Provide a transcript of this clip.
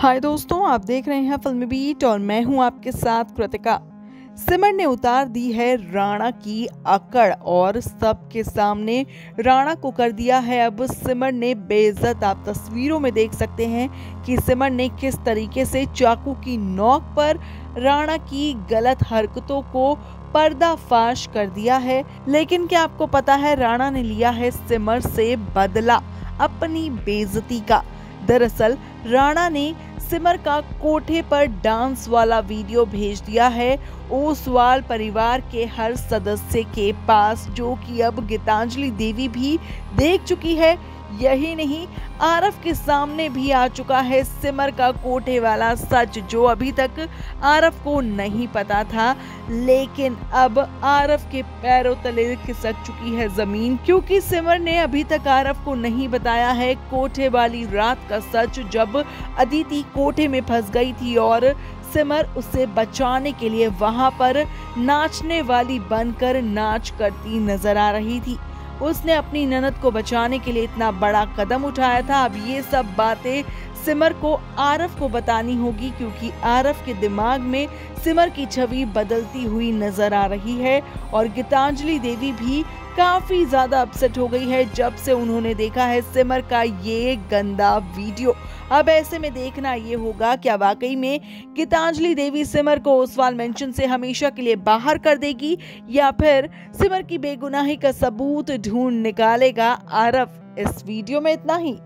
हाय दोस्तों, आप देख रहे हैं फिल्मी बीट और मैं हूं आपके साथ कृतिका। सिमर ने उतार दी है राणा की अकड़ और सबके सामने राणा को कर दिया है अब सिमर ने बेइज्जत। आप तस्वीरों में देख सकते हैं कि सिमर ने किस तरीके से चाकू की नोक पर राणा की गलत हरकतों को पर्दाफाश कर दिया है। लेकिन क्या आपको पता है, राणा ने लिया है सिमर से बदला अपनी बेइज्जती का। दरअसल राणा ने सिमर का कोठे पर डांस वाला वीडियो भेज दिया है ओसवाल परिवार के हर सदस्य के पास, जो कि अब गीतांजलि देवी भी देख चुकी है। यही नहीं, आरफ के सामने भी आ चुका है सिमर का कोठे वाला सच, जो अभी तक आरफ को नहीं पता था। लेकिन अब आरफ के पैरों तले खिसक चुकी है जमीन, क्योंकि सिमर ने अभी तक आरफ को नहीं बताया है कोठे वाली रात का सच, जब अदिति कोठे में फंस गई थी और सिमर उसे बचाने के लिए वहां पर नाचने वाली बनकर नाच करती नजर आ रही थी। उसने अपनी ननद को बचाने के लिए इतना बड़ा कदम उठाया था। अब ये सब बातें सिमर को आरफ को बतानी होगी, क्योंकि आरफ के दिमाग में सिमर की छवि बदलती हुई नजर आ रही है। और गीतांजलि देवी भी काफी ज्यादा अपसेट हो गई है जब से उन्होंने देखा है सिमर का ये गंदा वीडियो। अब ऐसे में देखना ये होगा, क्या वाकई में गीतांजलि देवी सिमर को ओसवाल मेंशन से हमेशा के लिए बाहर कर देगी, या फिर सिमर की बेगुनाही का सबूत ढूंढ निकालेगा आरफ। इस वीडियो में इतना ही।